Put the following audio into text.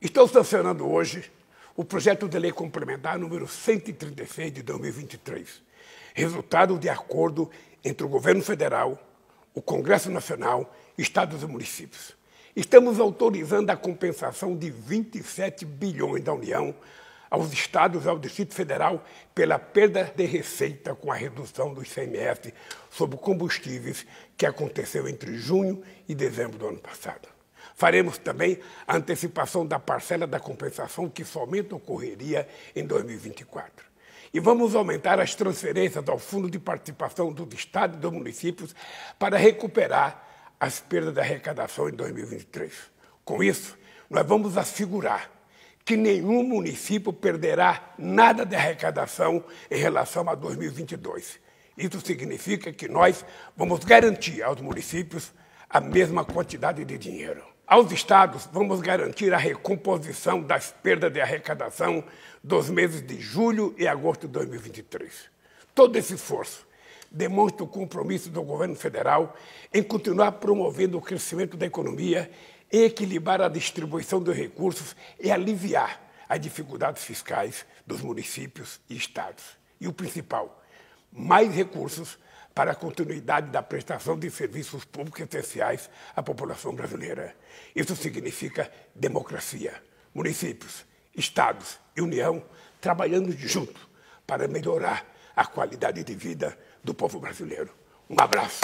Estão sancionando hoje o projeto de lei complementar número 136 de 2023, resultado de acordo entre o governo federal, o Congresso Nacional, estados e municípios. Estamos autorizando a compensação de 27 bilhões da União aos estados e ao Distrito Federal pela perda de receita com a redução do ICMS sobre combustíveis que aconteceu entre junho e dezembro do ano passado. Faremos também a antecipação da parcela da compensação que somente ocorreria em 2024. E vamos aumentar as transferências ao Fundo de Participação dos Estados e dos Municípios para recuperar as perdas da arrecadação em 2023. Com isso, nós vamos assegurar que nenhum município perderá nada de arrecadação em relação a 2022. Isso significa que nós vamos garantir aos municípios a mesma quantidade de dinheiro. Aos estados, vamos garantir a recomposição das perdas de arrecadação dos meses de julho e agosto de 2023. Todo esse esforço demonstra o compromisso do governo federal em continuar promovendo o crescimento da economia, equilibrar a distribuição dos recursos e aliviar as dificuldades fiscais dos municípios e estados. E o principal, mais recursos para a continuidade da prestação de serviços públicos essenciais à população brasileira. Isso significa democracia. Municípios, estados e União trabalhando juntos para melhorar a qualidade de vida do povo brasileiro. Um abraço.